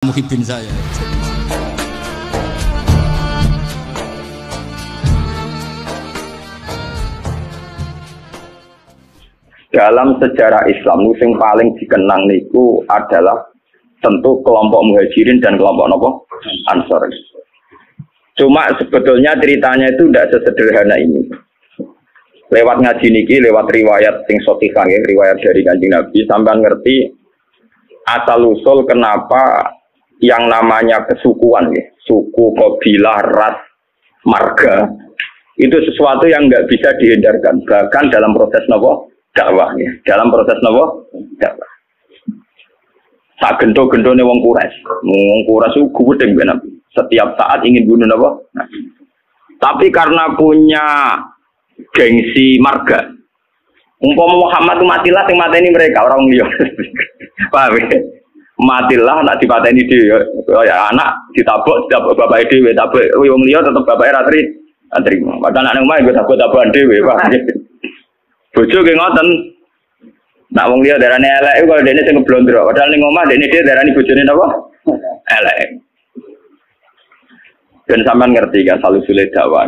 Muhibin saya. Dalam sejarah Islam yang paling dikenang niku adalah tentu kelompok Muhajirin dan kelompok nopo Ansor. Cuma sebetulnya ceritanya itu tidak sesederhana ini. Lewat ngaji niki, lewat riwayat sing sahihah, riwayat dari Kanjeng Nabi sampai ngerti asal usul kenapa yang namanya kesukuan, ya, suku, kabilah, ras, marga, itu sesuatu yang nggak bisa dihindarkan, bahkan dalam proses nopo dakwah, ya, dalam proses nopo dakwah. Tak gento-gentone wong Quraisy uga gedeng ben Nabi. Setiap saat ingin bunuh nopo, nah. Tapi karena punya gengsi marga. Umpama Muhammad matilah sing mateni mereka orang liya. Paham ya? Matilah nak dipateni dhewe ya anak ditabuk bapake dhewe tabuk wong liya tetep bapake ra trimo. Padahal anak omah nggo tabuk-tabukan dhewe, paham ya? Bojo ki ngoten. Nak wong liya darane elek kok dene sing ngeblondro. Padahal ning omah dene dhewe darani bojone napa? Elek. Ben sampean ngerti kan salusule dakwah.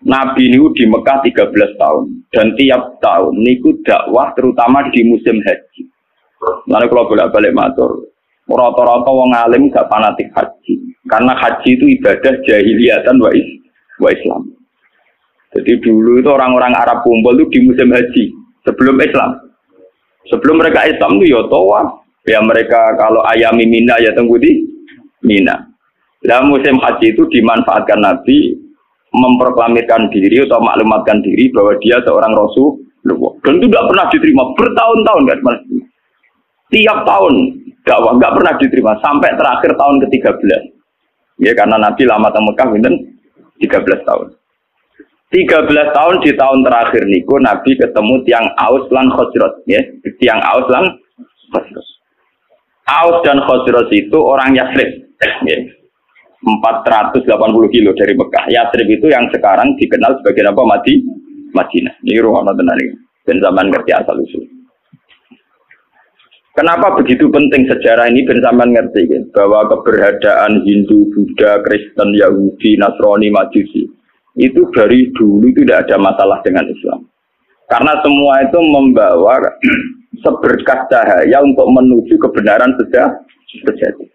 Nabi niku di Mekah 13 tahun dan tiap tahun niku dakwah terutama di musim haji. Lalu kalau bolak-balik matur, rata-rata wong alim gak fanatik haji. Karena haji itu ibadah jahiliyatan wa Islam. Jadi dulu itu orang-orang Arab kumpul itu di musim haji sebelum Islam. Sebelum mereka Islam itu ya tawaf. Ya mereka kalau ayami Mina ya tunggu di Mina. Dan musim haji itu dimanfaatkan Nabi memproklamirkan diri atau maklumatkan diri bahwa dia seorang rasul, dan itu tidak pernah diterima bertahun-tahun, nggak pernah diterima. Tiap tahun dakwah nggak pernah diterima sampai terakhir tahun ke-13, ya karena Nabi lama teng Mekah binten 13 tahun. 13 tahun di tahun terakhir niku Nabi ketemu tiang Aus lan Khazraj, ya tiang Aus lan Khazraj. Aus dan Khazraj itu orang Yatsrib, ya. 480 kilo dari Mekah. Yatsrib itu yang sekarang dikenal sebagai apa? Madinah. Ini ruang tenaga. Dan zaman ngerti asal usul. Kenapa begitu penting sejarah ini? Dan zaman ngerti kan? Bahwa keberadaan Hindu, Buddha, Kristen, Yahudi, Nasrani, Majusi itu dari dulu itu tidak ada masalah dengan Islam. Karena semua itu membawa seberkas cahaya untuk menuju kebenaran sejati.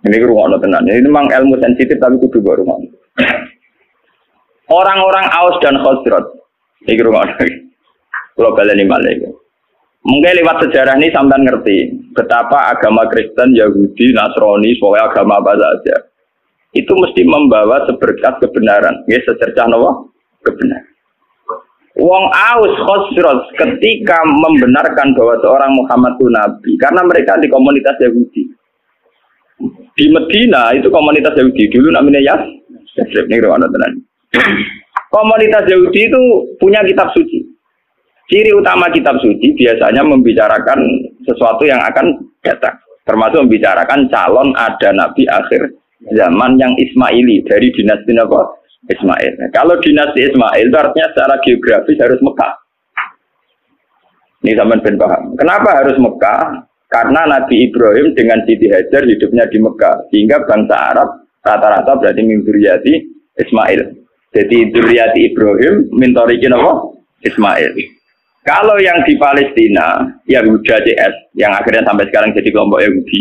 Ini ruang tenan. Ini memang ilmu sensitif tapi kudu baru mau. Orang-orang Aus dan Khazraj. Ini ruang lagi. Kalau kalian ini mungkin lewat sejarah ini sampean ngerti betapa agama Kristen, Yahudi, Nasrani, semua agama apa saja itu mesti membawa seberkat kebenaran. Ya secercah nopo kebenaran. Wong Aus Khazraj ketika membenarkan bahwa seorang Muhammad itu nabi karena mereka di komunitas Yahudi. Di Madinah itu komunitas Yahudi dulu namanya Yatsrib. Komunitas Yahudi itu punya kitab suci. Ciri utama kitab suci biasanya membicarakan sesuatu yang akan datang, termasuk membicarakan calon ada nabi akhir zaman yang Ismaili dari dinasti apa? Ismail. Kalau dinasti Ismail artinya secara geografis harus Mekah. Ini sampean ben paham. Kenapa harus Mekah? Karena Nabi Ibrahim dengan Siti Hajar hidupnya di Mekah, sehingga bangsa Arab rata-rata berarti minturiyati Ismail. Jadi duriyati Ibrahim, mintorikin apa? Ismail. Kalau yang di Palestina, Yahuda CS, yang akhirnya sampai sekarang jadi kelompok Yahudi,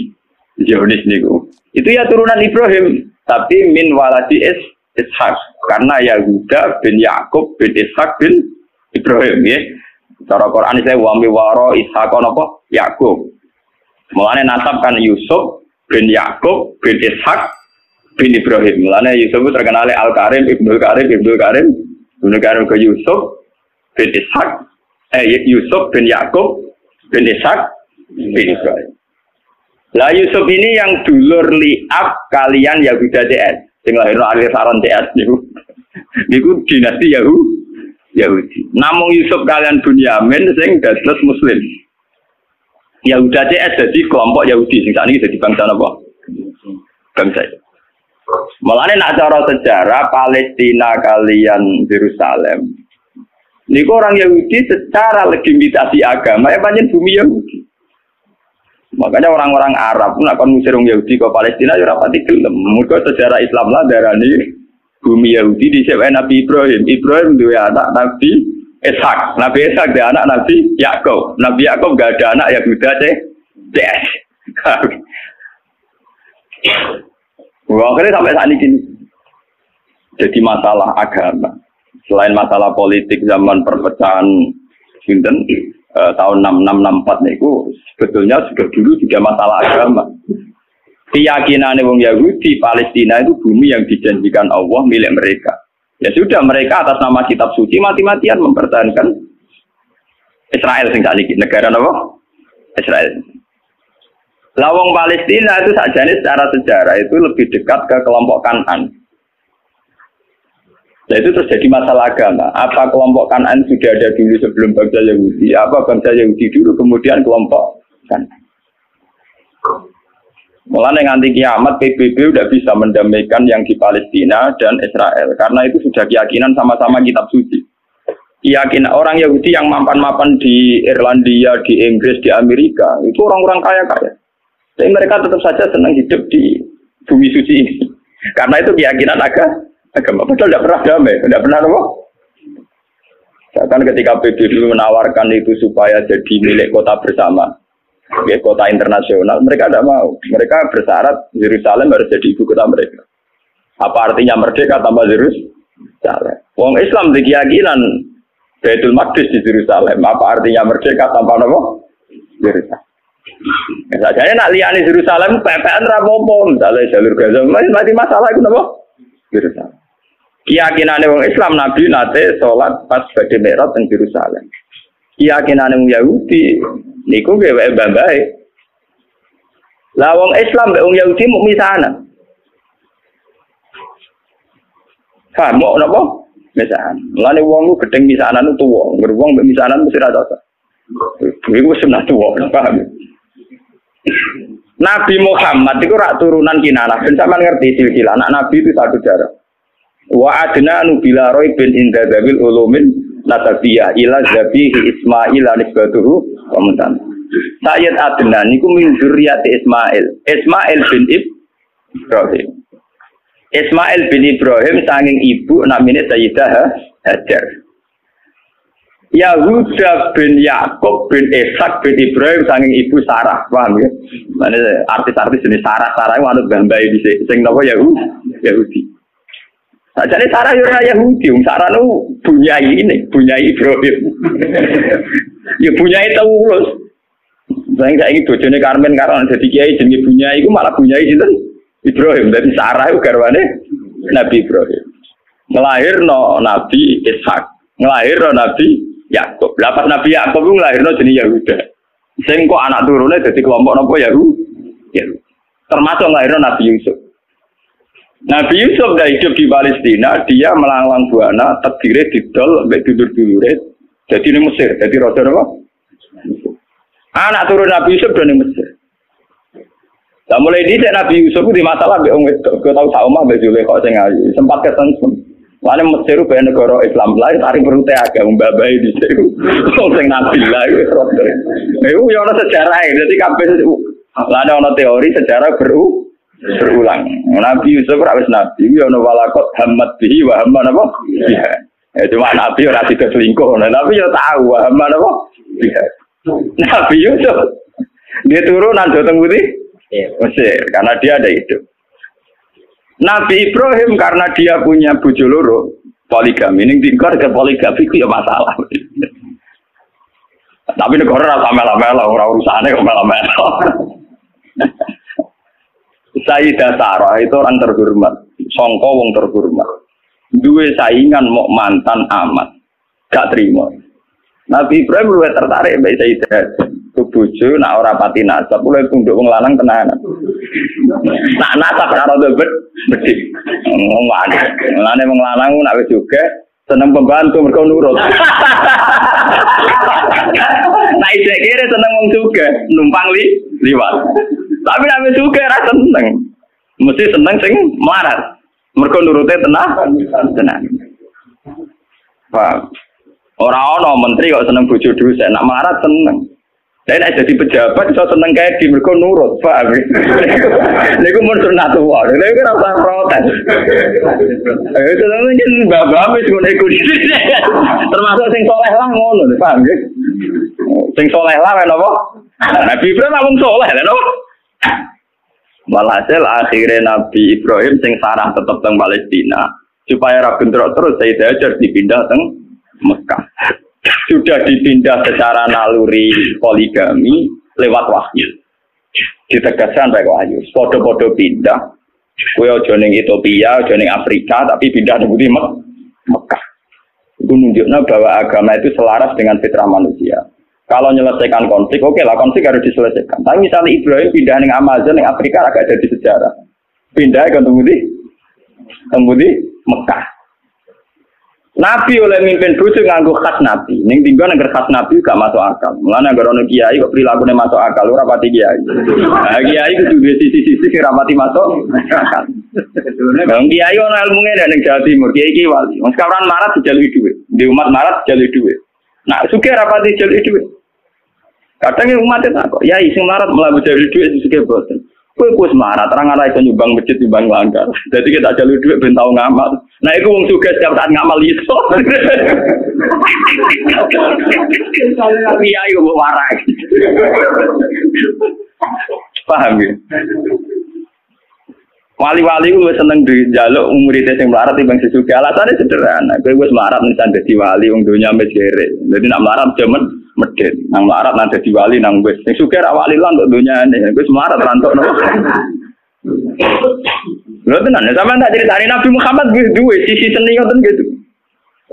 Zionis niku, itu ya turunan Ibrahim, tapi min waladi Ishak, karena Yahuda bin Yakub bin Ishak bin Ibrahim, ya. Cara Quran saya wami waro Ishak apa? Yakub. Mulane nasabkan Yusuf bin Yakub bin Ishak bin Ibrahim. Mulane Yusuf itu terkenal Al-Karim, Ibnu Karim ke Yusuf bin Ishak, Yusuf bin Yakub bin Ishak bin Ibrahim. Lah Yusuf ini yang dulur li'ab kalian Yahuda DS. Sing lahir akhir saron DS niku. Niku dinasti Yahudi. Namung Yusuf kalian Bunyamin sing dados muslim. Yahuda CS jadi kelompok Yahudi sing sakniki jadi bangsa napa? Bangsa. Mulane nek cara sejarah Palestina kalian Yerusalem. Niku orang Yahudi secara legitimasi agama pancen bumi Yahudi. Makanya orang-orang Arab nak kon musirung Yahudi ke Palestina ora pati gelem. Mergo sejarah Islam lah darani bumi Yahudi disebut Nabi Ibrahim. Ibrahim duwe anak Nabi Ishak. Nabi Ishak dia anak Nabi Yakub. Nabi Yakub enggak ada anak Yahuda teh. Des. Wah, kene sampai saat ini jadi masalah agama. Selain masalah politik zaman perpecahan sinten tahun 6664 niku sebetulnya sudah dulu juga masalah agama. Keyakinan wong Yahudi Palestina itu bumi yang dijanjikan Allah milik mereka. Ya sudah mereka atas nama kitab suci mati-matian mempertahankan Israel sing sakniki negara napa? Israel. Lah wong Palestina itu sakjane secara sejarah itu lebih dekat ke kelompok Kanan. Nah itu terjadi masalah agama. Apa kelompok Kanan sudah ada dulu sebelum bangsa Yahudi? Apa bangsa Yahudi dulu kemudian kelompok Kanan? Mulai nganti kiamat PBB sudah bisa mendamaikan yang di Palestina dan Israel karena itu sudah keyakinan sama-sama kitab suci. Keyakinan orang Yahudi yang mapan-mapan di Irlandia, di Inggris, di Amerika itu orang-orang kaya-kaya. Tapi mereka tetap saja senang hidup di bumi suci ini karena itu keyakinan agama padahal tidak pernah damai, tidak pernah apa? Bahkan ketika PBB menawarkan itu supaya jadi milik kota bersama, kota internasional, mereka tidak mau. Mereka bersyarat Yerusalem harus jadi ibu kota mereka. Apa artinya merdeka tanpa Yerusalem? Wong Islam di keyakinan Baitul Maqdis di Yerusalem. Apa artinya merdeka tanpa apa? Yerusalem. Misalnya nak liani Yerusalem, PPN rampopon, misalnya jalur Gaza, masih masalah itu apa? Yerusalem. Keyakinan wong Islam Nabi nate salat pas badhe mi'raj teng Yerusalem. Keyakinan wong Yahudi niku nggih wae bae. Lah wong Islam mbek wong Yahudi mung misanan. Fa mok napa? Misanan. Mulane wong lu gedeng misanan tuwa, wong mbek misanan mesti ra cocok. Iku seneng tuwa, paham. Nabi Muhammad itu rak turunan Kinanah. Ben sampean ngerti silsilah anak Nabi itu satu jarak. Wa adna nubila roy bin inda dabil ulumin nasabiyah ila zabihi Ismail anisbatuhu komentan. Sayyid Adna niku min dzurriyyati Ismail. Ismail bin Ibrahim. Ismail bin Ibrahim sanging ibu namine Sayyidah Hajar. Yahuda bin Yakub bin Ishak bin Ibrahim sanging ibu Sarah, paham ya? Maknanya artis-artis jenis Sarah itu anut gambai di sing napa Yahudi. Sakjane Sarah yo ora Yahudi, wong Sarah nu bunyai ini, bunyai Ibrahim. Ya bunyai terus. Sing saiki bojone Karmen karo dadi kiai jenenge bunyai iku malah bunyai sinten? Ibrahim. Dadi Sarah iku garwane Nabi Ibrahim. Nglahirno Nabi Ishak, nglahirno Nabi Yakub. Lah pas Nabi Yakub ku lahirno jeneng Yahuda. Sing kok anak turune dadi kelompok napa Yahuda. Termasuk lahirno Nabi Yusuf. Nabi Yusuf dah hidup di Palestina, dia melanglang buana, terdiri didol sampai tidur-tidure jadi di Mesir, jadi roda apa? Anak turun Nabi Yusuf dari Mesir. Lah mulai dhisik Nabi Yusuf ku di masalah mbek wong wedok, kok tau sak omah mbek Zulekha sing ayu. Sempat ketengsen. Wale Mesir ben negara Islam lair tarik perute agak mbabai di situ. Wong sing nabi lae wis rodo. Iku yo ana sejarahe, dadi kabeh lan ana teori sejarah berulang. Nabi Yusuf ora wis nabi, yo ana walakot hamad bihi wa hamma napa? Iya. Ya cuma nabi ora tiga selingkuh, nabi yo tau wa hamma napa? Iya. Nabi Yusuf dia turunan doteng putih Mesir karena dia ada hidup. Nabi Ibrahim karena dia punya bojo loro poligami, ini tingkar ke poligami itu ya masalah. Tapi negara rame-rame orang urusannya rame-rame. Sayyidah Sarah itu orang terhormat, sangka wong terhormat. Duwe saingan mau mantan amat, gak terima. Nabi Ibrahim luwih tertarik mbek Sayyidah. Bojo nak ora pati nasab oleh tunduk wong lanang tenanan. Nak nasab ora rada bedhik. Mulane wong lanang nak wis juga seneng pembantu mergo nurut. Nah iki kira seneng wong juga numpang liwat. Tapi nek wis juga ora seneng. Mesti seneng sing melarat. Mergo nurute tenan. Pak. Ora ana menteri kok seneng bojo dhuwit, nak melarat seneng. Saya nak jadi pejabat, saya senang kayak di mereka nurut, paham? Mereka mau sunat tua, mereka kan rasa protes. Itu mungkin bapak habis ikut termasuk sing soleh lah ngono, paham? Sing soleh lah, kenapa? Nabi Ibrahim ngomong soleh, kenapa? Walhasil akhirnya Nabi Ibrahim sing sarah tetap teng Palestina supaya rapi terus saya ajar dipindah teng Mekah. Sudah dipindah secara naluri poligami lewat wahyu. Ditegaskan baik wahyu. Podo-podo pindah. Kue ojo ning Ethiopia, ojo ning Afrika, tapi pindah di Mekah. Itu menunjukkan bahwa agama itu selaras dengan fitrah manusia. Kalau menyelesaikan konflik, oke lah konflik harus diselesaikan. Tapi misalnya Ibrahim pindah ning Amazon, ning Afrika agak jadi sejarah. Pindah ke tembudi Mekah. Nabi oleh mimpin bujuk nganggo khas Nabi. Ning tinggal negara khas Nabi gak masuk akal. Mulane negara ono kiai kok prilakune masuk akal ora pati kiai. Nah, kiai kudu duwe sisi-sisi sing rapati masuk akal. Wong kiai ono ilmune nek ning Jawa Timur, kiai iki wali. Wong kawaran marat dijalui dhuwit. Di umat marat dijalui dhuwit. Nah, sugih rapati dijalui dhuwit. Kadang umat tak kok, yai sing marat mlebu dijalui dhuwit sugih boten. Kowe marat terang arah itu nyumbang masjid nyumbang langgar. Jadi kita jalur duit ben tau ngamal. Nah iku wong sugih setiap saat ngamal iso. Iya iku warak. Paham ya? Wali-wali ku wis seneng njaluk muridé sing melarat timbang sesugih. Alasane sederhana, kowe wis marat nang dadi wali wong donya wis jerek. Dadi nak melarat jaman medit nang melarat nang dadi wali nang wis sing sugih ra wali lan untuk dunyane wis melarat rantuk nopo. Lha tenan sampeyan tak critani Nabi Muhammad wis duwe sisi seni ngoten gitu.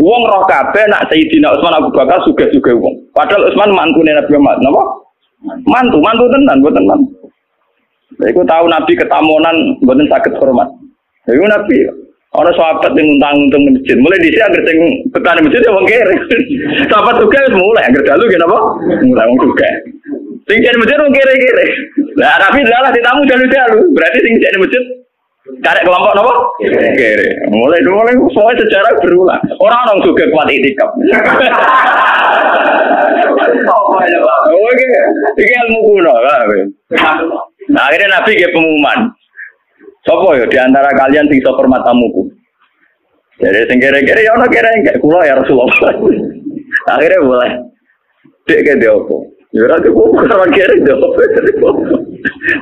Wong roh kabeh nak Sayyidina Utsman Abu Bakar sugih-sugih wong. Padahal Utsman mantune Nabi Muhammad napa? Mantu tenan mboten mantu. Lha iku tau Nabi ketamonan mboten saged hormat. Lha iku Nabi orang sahabat yang nguntang-nguntung masjid, mulai di sini agar yang petani masjid ya wong kere. Sahabat juga mulai agar dalu kenapa? Mulai wong juga. Sing jadi masjid wong kere-kere. Nah, tapi lalah ditamu dalu-dalu. Berarti sing jadi masjid karek kelompok napa? Kere. Mulai soal sejarah berulang. Orang juga kuat itikaf. Oke, iki ilmu kuno lah. Nah, akhirnya Nabi nggih pengumuman. Sopo ya diantara kalian sing soper matamuku. Jadi sing kere-kere ya ono kere enggak kula ya Rasulullah. Akhirnya boleh. Dek ke diopo. Ya ora kok karo kere diopo.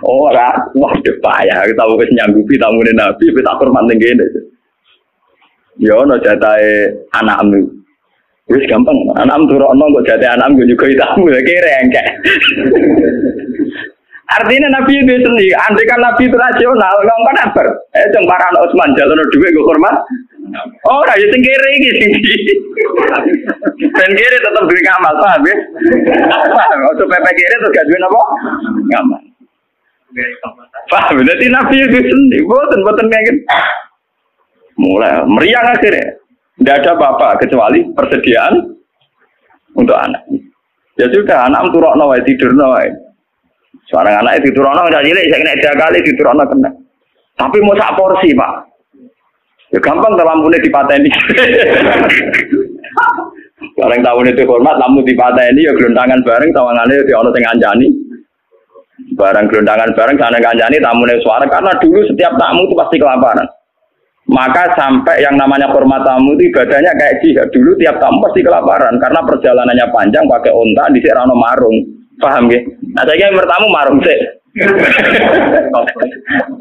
Ora waduh payah kita wis nyanggupi tamune Nabi wis tak hormat ning kene. Ya ono jatahe anakmu. Wis gampang anakmu turokno kok jatahe anakmu juga itamu ya kere enggak. Artinya Nabi itu sendiri, andai kan Nabi itu rasional, ngomong apa? Cengkaran Utsman jalan dua gue hormat. Oh, raja singkiri gini. Singkiri tetap duit ngamal, paham ya? Paham, untuk PP kiri terus gak duit apa? Ngamal. Paham, berarti Nabi itu sendiri, boten pengen. Mulai meriang akhirnya. Tidak ada apa-apa, kecuali persediaan untuk anak. Ya sudah, anak turok nawai, tidur nawai. Seorang anak itu turono udah cilik, saya kena 3 kali di turono kena. Tapi mau sak porsi pak, ya gampang lampune dipateni. Orang tahun itu hormat, lampu dipateni, ya gelondangan bareng, tawangannya di ono teng anjani. Barang gelondangan bareng, sana anjani, tamune suara. Karena dulu setiap tamu itu pasti kelaparan. Maka sampai yang namanya hormat tamu itu ibadahnya kayak jihad. Dulu tiap tamu pasti kelaparan, karena perjalanannya panjang, pakai onta, di Rano marung. Paham ya? Nah saya kira bertamu marung sih.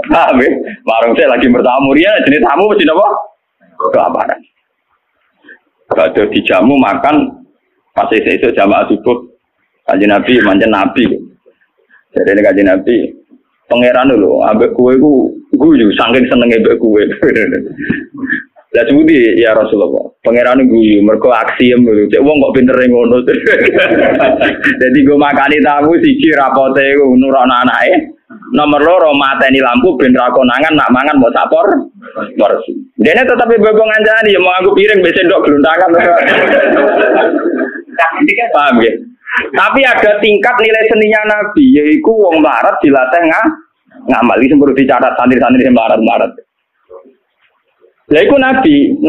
Paham ya? Marung sih lagi bertamu dia jenis tamu mesti apa? Kelaparan. Kalau dijamu makan pas esok jamaah subuh Kanjeng Nabi manjen Nabi. Jadi ini Kanjeng Nabi pangeran dulu. Ambek kue guyu saking senenge ambek kue. Lah sudi ya Rasulullah. Pangeran guyu mergo aksiem lho. Cek wong kok pintere ngono. Dadi go makani tamu siji rapote iku nurono anake. Nomor 2 mateni lampu ben ra konangan nak mangan mbok sapor. Dene tetep bebo ngancani ya mau aku piring mbek sendok glontangan. Paham nggih. Tapi ada tingkat nilai seninya Nabi yaiku wong melarat dilatih ngamal iki perlu dicatat santri-santri melarat-melarat. Lha iku nabi,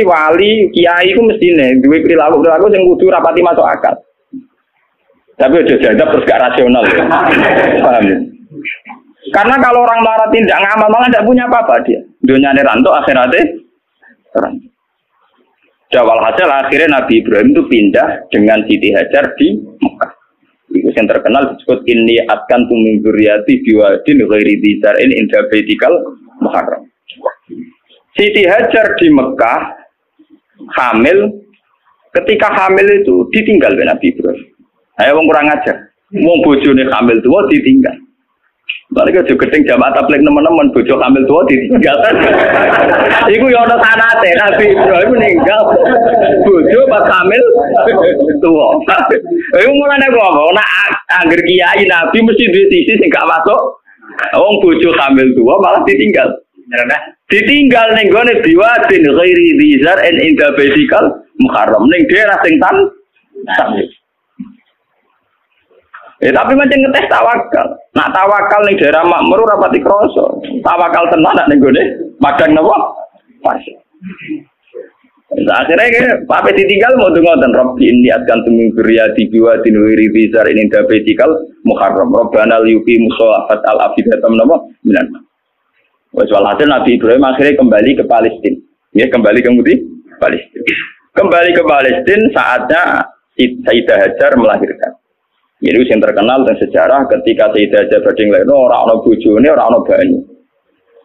wali, kiai iku mestine duwe perilaku sing kudu rapati masuk akal. Tapi udah jadab terus gak rasional ya. Paham ya? Karena kalau orang melarat tidak ngamal malah tidak punya apa-apa dia. Dunyane rantok akhiratnya rantok. Walhasil akhirnya Nabi Ibrahim itu pindah dengan Siti Hajar di Makkah. Itu yang terkenal disebut ini atkan tuminduriati biwadin ghairi dzar in inda baitikal muharram. Siti Hajar di Mekah hamil, ketika hamil itu ditinggal oleh Nabi Ibrahim. Ayo wong kurang ajar. Wong bojone hamil tuwa ditinggal. Balik aja gedeng jamaah tabligh teman-teman bojo hamil tua ditinggal. Iku ya ana sanate Nabi Ibrahim meninggal bojo pas hamil tua. Iku mulane apa? Nek anggere kiai Nabi mesti duwe sisi sing gak masuk. Wong bojo hamil tua malah ditinggal. Ditinggal ning gone biwadin ghairi dzar en inda baitikal muharram ning daerah sing tan. Tapi macam ngetes tawakal. Nak tawakal nih daerah makmur rapati kroso. Tawakal tenan nak nego deh. Padang nopo. Pas. Akhirnya kayak pape ditinggal mau dengotan Robi ini akan tumingkuriya dijual dinuiri besar ini dapetikal muharram Robana liuki musolafat al afidatam nopo bilan. Walhasil Nabi Ibrahim akhirnya kembali ke Palestina. Ya kembali kemudian Palestina. Kembali ke Palestina saatnya Sayyidah Hajar melahirkan. Jadi yang terkenal dan sejarah ketika Sayyidah Hajar badhe nglairno ora ana bojone, ora ana banyu.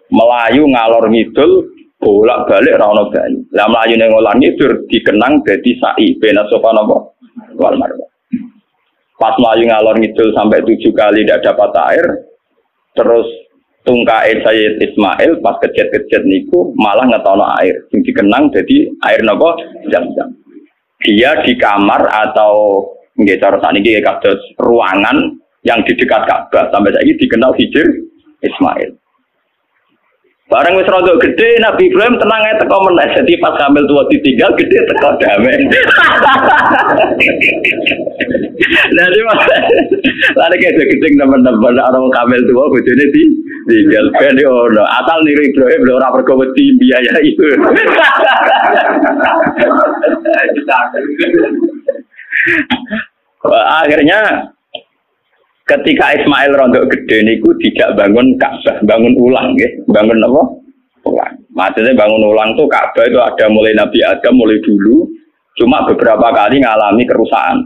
Melayu ngalor ngidul, bolak-balik ora ana banyu. Lah melayune ngolah ngidul dikenang dadi sa'i bena sofa nopo wal marwa. Pas melayu ngalor ngidul sampai 7 kali tidak dapat air, terus tungkae Sayyid Ismail pas kejet-kejet niku malah ngetono air. Sing dikenang dadi air nopo jam-jam. Dia di kamar atau nggih cara sakniki kados ruangan yang di dekat Ka'bah sampai saiki dikenal Hijir Ismail. Bareng wis rada gedhe Nabi Ibrahim tenang ae teko meneh. Jadi pas hamil tua ditinggal gedhe teko damai. Lah iki Mas. Lah iki gedhe teman-teman orang hamil tua bojone ditinggal ben ono. Asal niru Ibrahim lho ora pergo wedi biaya itu. Akhirnya ketika Ismail rontok gede niku tidak bangun Ka'bah, bangun ulang nggih. Bangun apa? Ulang. Maksudnya bangun ulang tuh Ka'bah itu ada mulai Nabi Adam mulai dulu, cuma beberapa kali ngalami kerusakan.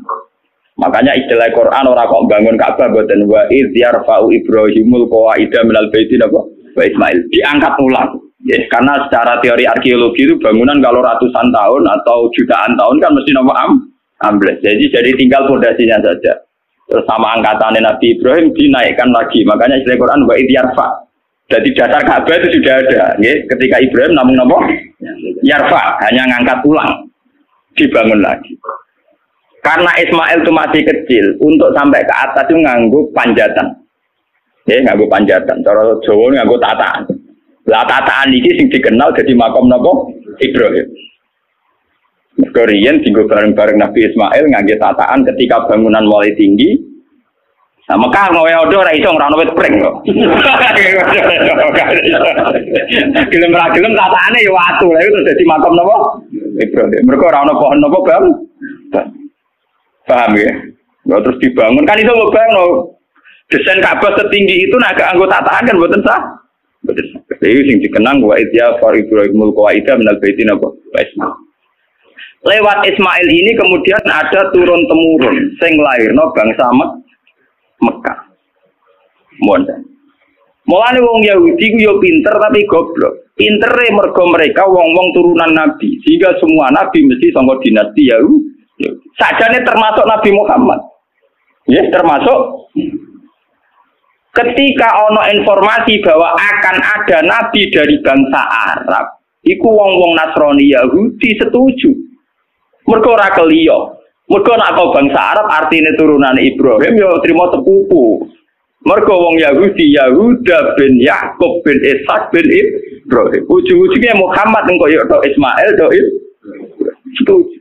Makanya istilah Quran ora kok bangun Ka'bah boten wa idz yarfa'u Ibrahimul qawaida minal baiti napa? Wa Ismail diangkat ulang. Yes, karena secara teori arkeologi itu bangunan kalau ratusan tahun atau jutaan tahun kan mesti napa ambles. Jadi tinggal fondasinya saja. Terus sama angkatan Nabi Ibrahim dinaikkan lagi. Makanya istilah Quran wa idyarfa. Jadi dasar Ka'bah itu sudah ada, nggih. Ketika Ibrahim namung napa? Yarfa, hanya ngangkat ulang. Dibangun lagi. Karena Ismail itu masih kecil, untuk sampai ke atas itu nganggo panjatan. Nggih, nganggo panjatan. Cara Jawa nganggo tataan. Lah tataan iki sing dikenal jadi makam napa? Ibrahim. Korean tinggal bareng-bareng Nabi Ismail ngangge tataan ketika bangunan mulai tinggi. Nah, Mekah ngowe odo ora iso ora ono wit pring kok. Gelem ra gelem tataane ya watu. Lah itu dadi makam napa? Ibrahim. Mergo ora ono pohon napa, Bang? Paham ya? Lalu terus dibangun kan itu lobang lho. Desain Ka'bah setinggi itu nek anggo tataan kan mboten sah. Mboten sah. Dewi sing dikenang wa idza faridul qawaida minal baiti napa? Ismail. Lewat Ismail ini kemudian ada turun temurun sing lairno bangsa Mekah. Mondar. Mulane wong Yahudi ku yo pinter tapi goblok. Pintere mergo mereka wong-wong turunan nabi. Sehingga semua nabi mesti saka dinasti Yahudi. Sajane termasuk Nabi Muhammad. Ya, termasuk ketika ono informasi bahwa akan ada nabi dari bangsa Arab, iku wong-wong Nasrani Yahudi setuju. Mereka ora keliyo. Mereka nak kau bangsa Arab artinya turunan Ibrahim ya terima sepupu. Mereka wong Yahudi Yahuda bin Yakub bin Ishak bin Ibrahim. Ujung-ujungnya Muhammad engko yo tok Ismail tok setuju.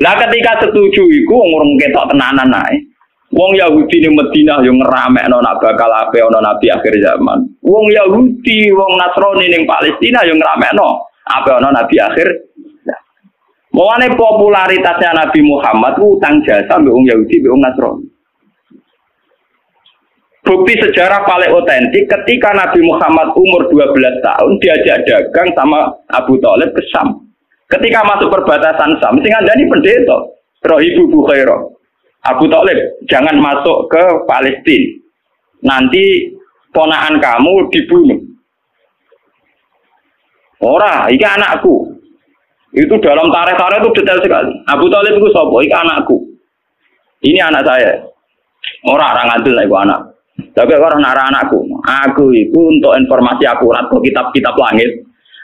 Lah ketika setuju iku ngurung ketok tenanan ae. Wong Yahudi ning Madinah yo ngeramekno nak bakal ape ana nabi akhir zaman. Wong Yahudi wong Nasrani ning Palestina yo ngeramekno ape ana nabi akhir. Mulane popularitasnya Nabi Muhammad utang jasa mbek wong Yahudi mbek wong Nasrani. Bukti sejarah paling otentik ketika Nabi Muhammad umur 12 tahun diajak dagang sama Abu Thalib ke Syam. Ketika masuk perbatasan Syam, sing ngandani pendeta, Rohibu Bukhairah. Abu Thalib, jangan masuk ke Palestina. Nanti ponakan kamu dibunuh. Ora, iki anakku. Itu dalam tarikh itu detail sekali. Abu Thalib itu sapa? Iki anakku. Ini anak saya. Ora ngadul nek anak. Tapi orang nara anakku, aku itu untuk informasi akurat kok kitab-kitab langit.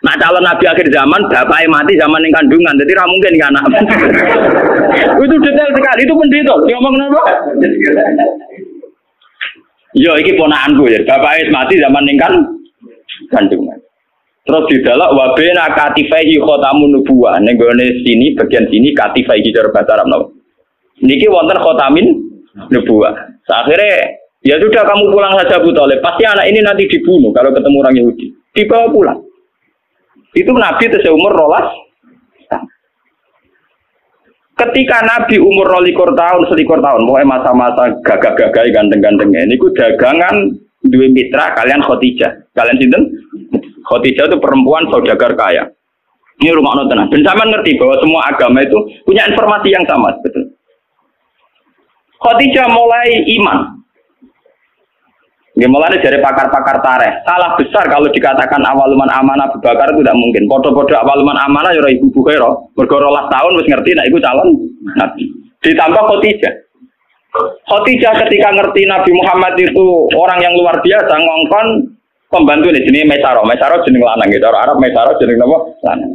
Nah calon nabi akhir zaman, bapaknya mati zaman yang kandungan, jadi tidak mungkin kan anak. Itu detail sekali, itu pendeta. Ngomong kenapa? Yo, ini ponakanku ya, bapaknya mati zaman yang kandungan. Terus didalok wabena katifaihi khotamun nubuwah. Nenggone sini, bagian sini katifaihi cara bahasa Arab. Niki wonten khotamin nubuwah. Akhirnya ya sudah kamu pulang saja Abu Thalib. Pasti anak ini nanti dibunuh kalau ketemu orang Yahudi. Dibawa pulang. Itu Nabi terus umur 12 tahun. Ketika Nabi umur 12 tahun, selikur tahun, pokoknya masa-masa gagah-gagah ganteng-gantengnya. Ini ku dagangan dua mitra kalian Khadijah. Kalian sinten? Khadijah itu perempuan saudagar kaya. Ini rumah nonton. Dan sama ngerti bahwa semua agama itu punya informasi yang sama, betul. Khadijah mulai iman. Mulanya dari pakar-pakar tareh, salah besar kalau dikatakan awaluman amanah Abu Bakar itu tidak mungkin. Podo-podo awaluman amanah ya Ibu Bukhairah, bergorolah tahun harus ngerti, nah itu calon Nabi. Ditambah Khadijah. Khadijah ketika ngerti Nabi Muhammad itu orang yang luar biasa, ngongkon pembantu di sini Mesaro, Mesaro jeneng lanang gitu, orang Arab Mesaro jeneng apa? Lanang.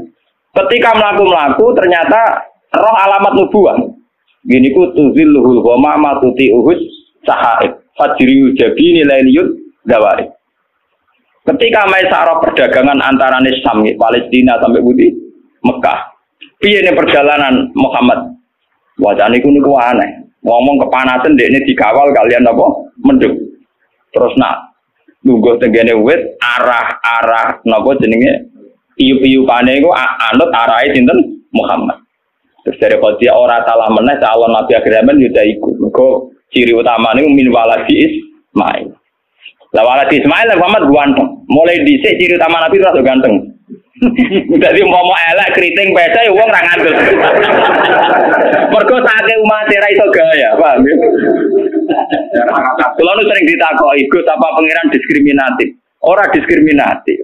Ketika melaku-melaku ternyata roh alamat nubuah. Gini ku tuzilluhul ghamama tuti'uhus sahaib. Fajriul jabi nilai liut dawari. Ketika Maisarah perdagangan antara Nisam, Palestina sampai Budi, Mekah. Piye perjalanan Muhammad? Wajane iku niku aneh. Ngomong kepanasan dekne dikawal kalian apa? Mendung. Terus nak lungguh tenggene wit arah-arah napa jenenge? Iup-iupane iku anut arahe sinten? Muhammad. Terus dari Khadijah ora salah meneh calon Nabi akhir zaman ya iku. Mergo ciri utama ini min waladi Ismail. Lah waladi Ismail Muhammad ganteng. Mulai dhisik ciri utama Nabi itu ganteng. Dadi umpama elek kriting pecah ya wong ra ngandel. Mergo sakake umate ra iso gaya, paham ya? Kulo sering ditakoki, Gus apa pangeran diskriminatif? Ora diskriminatif.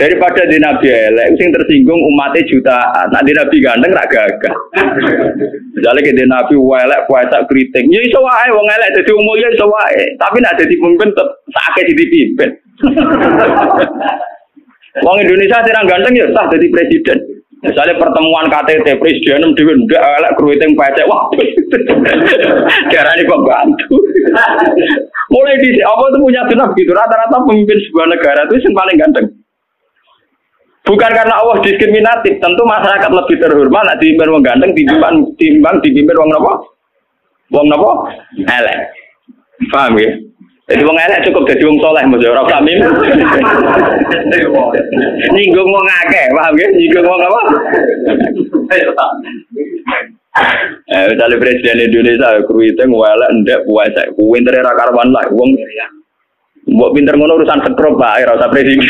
Daripada di Nabi elek sing tersinggung umatnya jutaan, nah di Nabi ganteng ra gagah. Misalnya ke di Nabi elek puasa kritik, ya iso wae wong elek dadi umum ya iso wae, tapi nek dadi pemimpin sakake dadi pimpin. Wong Indonesia sing ganteng ya sah dadi presiden. Misalnya pertemuan KTT presiden dhewe ndak elek kriting pacek, wah. Darane kok bantu. Mulai di apa itu punya sunah gitu, rata-rata pemimpin sebuah negara itu yang paling ganteng. Bukan karena Allah diskriminatif, tentu masyarakat lebih terhormat nek dipimpin wong ganteng timbang dipimpin wong napa? Wong napa? Elek. Paham ya? Jadi wong elek cukup dadi wong saleh mesti ora usah mim. Nyinggung wong akeh, paham ya? Nyinggung wong apa? Dari presiden Indonesia kruite elek ndek puasa, kuwi entere ra karuan lah wong. Mbok pinter ngono urusan sekrop bae ora usah presiden.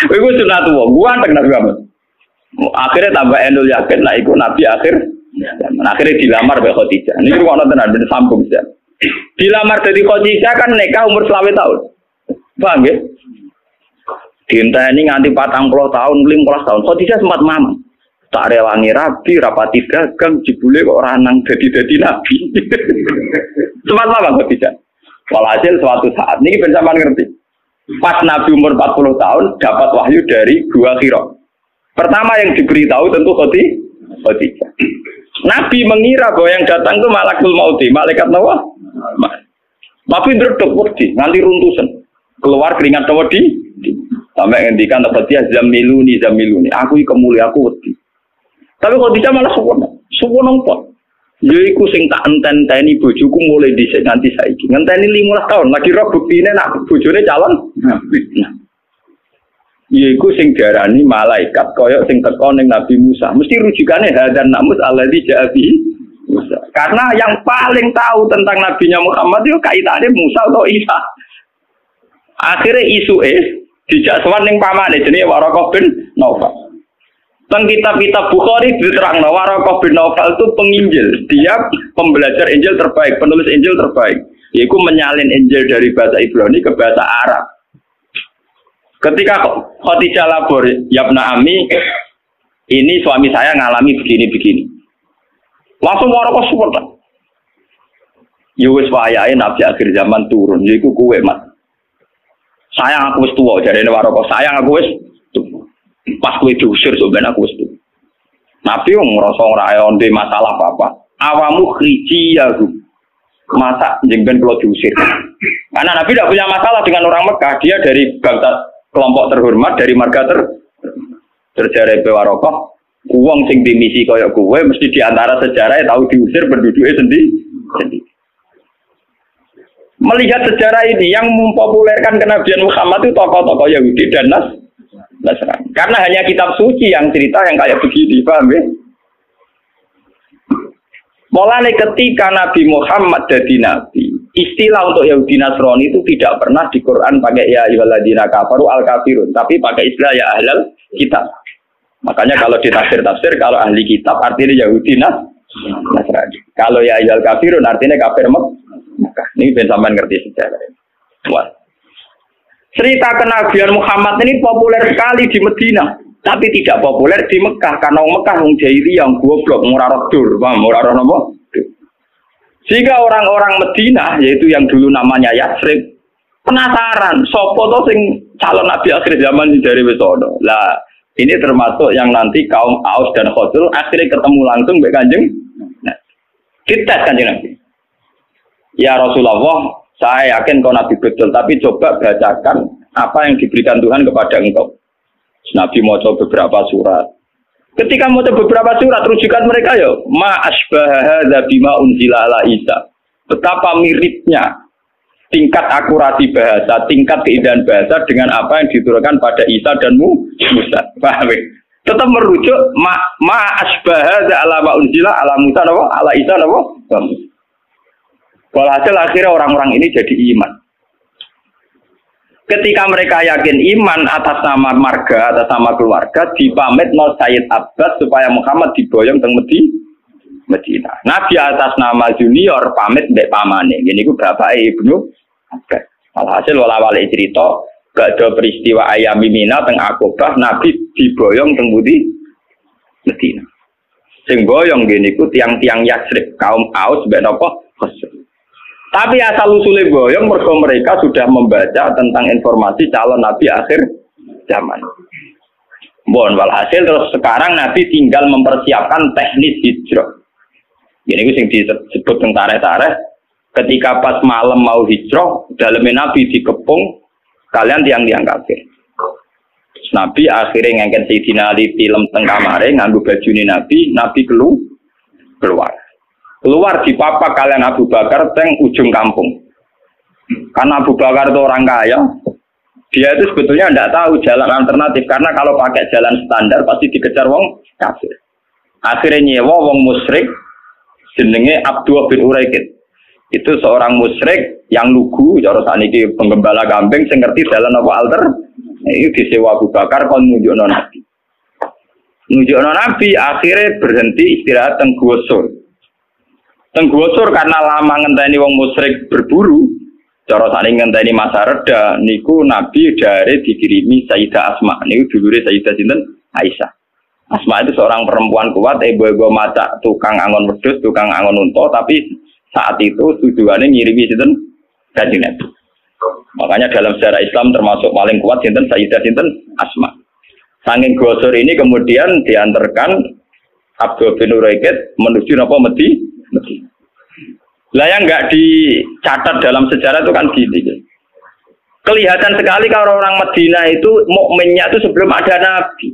Iku sunat tuwa, ganteng Nabi Muhammad. Akhirnya tambah endul yakin, nah iku Nabi akhir. Akhirnya dilamar oleh Khadijah. Niku kok ana tenan ben sambung ya. Dilamar dadi Khadijah kan nikah umur 20 tahun. Paham nggih? Dienteni nganti 40 tahun, 50 tahun. Khadijah sempat mamang. Tak rewangi rabi, rapati dagang, jebule kok ora nang dadi-dadi nabi. Sempat mamang Khadijah. Walhasil suatu saat niki ben sampean ngerti. Pas Nabi umur 40 tahun dapat wahyu dari Gua Hira. Pertama yang diberitahu tentu Khadijah. Nabi mengira bahwa yang datang itu malakul mauti, malaikat Nawah. Tapi ndredeg wedi, nganti runtusen. Keluar keringat wedi. Sampai ngendikan Khadijah zamiluni zamiluni. Aku iki kemuli aku wedi. Tapi Khadijah malah suwono. Suwono pon. Ya iku sing tak enteni bojoku mulai dhisik nganti saiki. Ngenteni 15 tahun lagi roh buktine nak bojone calon nabi. Ya iku sing diarani malaikat kaya sing teko ning Nabi Musa. Mesti rujukane hadan namus alladzi jaabi Karena yang paling tahu tentang nabinya Muhammad itu kaitannya Musa atau Isa. Akhirnya isu dijak sowan ning pamane jenenge Waraqah bin Naufal. Teng kitab-kitab Bukhari diterangno Waraqah bin Naufal itu penginjil, dia pembelajar Injil terbaik, penulis Injil terbaik. Yaitu menyalin Injil dari bahasa Ibrani ke bahasa Arab. Ketika Khadijah lapor, "Yabna Ami, ini suami saya ngalami begini-begini." Langsung Waraqah support. Ya wis wayahe nabi akhir zaman turun, yaiku kowe, Mas. Sayang aku wis tuwa jarene Waraqah, sayang aku wis pas kowe diusir sampean aku wis tuwa. Nabi ngrasa ora ono masalah apa-apa. Awamu kriji ya ku. Masa jenengan kula diusir. Karena Nabi tidak punya masalah dengan orang Mekah, dia dari bangsa kelompok terhormat, dari marga terjarah Waraqah. Wong sing dimisi kaya kowe mesti diantara sejarah tahu diusir penduduknya sendiri. Melihat sejarah ini, yang mempopulerkan kenabian Muhammad itu tokoh-tokoh Yahudi dan Nasrani. Karena hanya kitab suci yang cerita yang kayak begini, paham ya? Mulai ketika Nabi Muhammad jadi Nabi, istilah untuk Yahudi Nasrani itu tidak pernah di Quran pakai ya ayyuhalladzina kafaru al-kafirun, tapi pakai istilah ya ahlal kitab. Makanya kalau ditafsir-tafsir, kalau ahli kitab artinya Yahudi Nasrani. Kalau ya ayyuhal kafirun artinya kafir Mekah. Ini ben sampean ngerti sejarah. Wah. Cerita kenabian Muhammad ini populer sekali di Madinah, tapi tidak populer di Mekah karena orang Mekah wong jahiliyah, wong goblok, ora roh dur, ora roh napa. Sehingga orang-orang Madinah yaitu yang dulu namanya Yatsrib penasaran, sapa to sing calon nabi akhir zaman dari wis ono. Lah, ini termasuk yang nanti kaum Aus dan Khazraj akhirnya ketemu langsung mbek Kanjeng. Nah, kita Kanjeng Nabi. Ya Rasulullah, saya yakin kau Nabi betul, tapi coba bacakan apa yang diberikan Tuhan kepada engkau. Nabi mau coba beberapa surat. Ketika mau coba beberapa surat, rujukan mereka ya, ma asbaha hadza bima unzila ala Isa. Betapa miripnya tingkat akurasi bahasa, tingkat keindahan bahasa dengan apa yang diturunkan pada Isa dan Musa. Paham? Tetap merujuk ma asbaha hadza ala ma unzila ala Musa ala Isa Musa. Walhasil akhirnya orang-orang ini jadi iman. Ketika mereka yakin iman atas nama marga, atas nama keluarga, dipamit no Sayyid Abbas supaya Muhammad diboyong teng Madinah. Nabi atas nama junior pamit mbek pamane. Ini ku bapak Ibnu Abbas. Walhasil walawale cerita, gak ada peristiwa ayami mina teng Aqabah, Nabi diboyong teng Madinah. Sing boyong ngene iku tiang-tiang Yatsrib, kaum Aus mbek napa? Tapi asal usule boyong mergo mereka sudah membaca tentang informasi calon nabi akhir zaman. Bon, walhasil terus sekarang nabi tinggal mempersiapkan teknis hijrah. Ini sing disebut tareh-tareh. Ketika pas malam mau hijrah, daleme nabi dikepung kalian tiang-tiang kafir. Nabi akhirnya ngangkat Sayyidina Ali film teng kamare nganggo bajune nabi keluar. Keluar di papa kalian Abu Bakar teng ujung kampung. Karena Abu Bakar itu orang kaya, dia itu sebetulnya tidak tahu jalan alternatif. Karena kalau pakai jalan standar pasti dikejar wong kafir. Akhirnya nyewa wong musyrik jenenge Abdullah bin Uraikid. Itu seorang musyrik yang lugu, cara saniki penggembala kambing sing ngerti jalan apa alter. Itu disewa Abu Bakar kon nunjukno nabi. Nunjukno nabi akhirnya berhenti istirahat teng Gua Sur. Tenggosor karena lama ngenteni wong musyrik berburu, cara saling ngenteni masa reda, niku nabi dari dikirimi Sayyidah Asma, niku dulure Sayyidah sinten Aisyah. Asma itu seorang perempuan kuat, ebo-ebo macak, tukang angon wedhus, tukang angon unta, tapi saat itu tujuannya ngirimi sinten Kanjeng Nabi. Makanya dalam sejarah Islam termasuk paling kuat sinten Sayyidah sinten Asma. Saking gosor ini kemudian diantarkan Abdul bin Uraikid menuju napa Medina. Lah yang nggak dicatat dalam sejarah itu kan gini. Kelihatan sekali kalau orang Medina itu mukminnya itu sebelum ada nabi.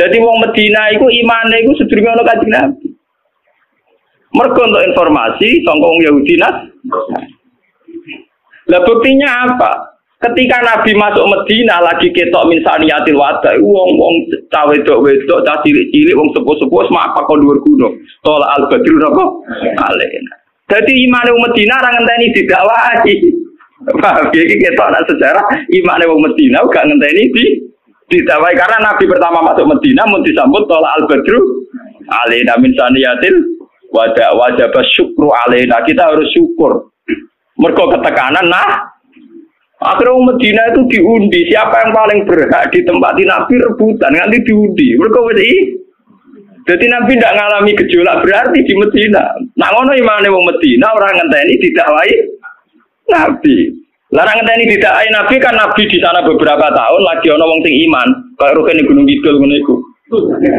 Jadi wong Medina itu imane itu sedurunge ana Kanjeng Nabi. Mergo untuk informasi saka wong Yahudi Nasrani. Lah buktinya apa? Ketika Nabi masuk Madinah lagi ketok min saniyatil wada, wong-wong cah wedok-wedok, cah cilik-cilik, wong sepuh-sepuh semak apa kon dhuwur gunung. Tol al-badru napa? Alena. Dadi imane wong Madinah ra ngenteni didakwahi. Paham iki ketok ana sejarah imane wong Madinah gak ngenteni didakwahi karena Nabi pertama masuk Madinah mun disambut tol al-badru alena min saniyatil wada wajib syukru alena. Kita harus syukur. Mergo ketekanan nah akhirnya Medina itu diundi, siapa yang paling berhak ditempati Nabi rebutan, nanti diundi. Mereka wedi. Jadi Nabi tidak mengalami gejolak berarti di Medina. Nak ngono imane wong Medina orang ngenteni didakwai Nabi. Larang ngenteni didakwai Nabi kan Nabi di sana beberapa tahun lagi ana wong sing iman, kaya rukun Gunung Kidul ngono iku.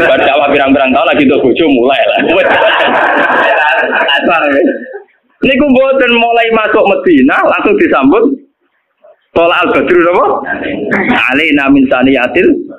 Padahal pirang-pirang tahun lagi tok bojo mulai lah. Niku mboten mulai masuk Medina langsung disambut Tolak al-badru napa? Alina min saniyatil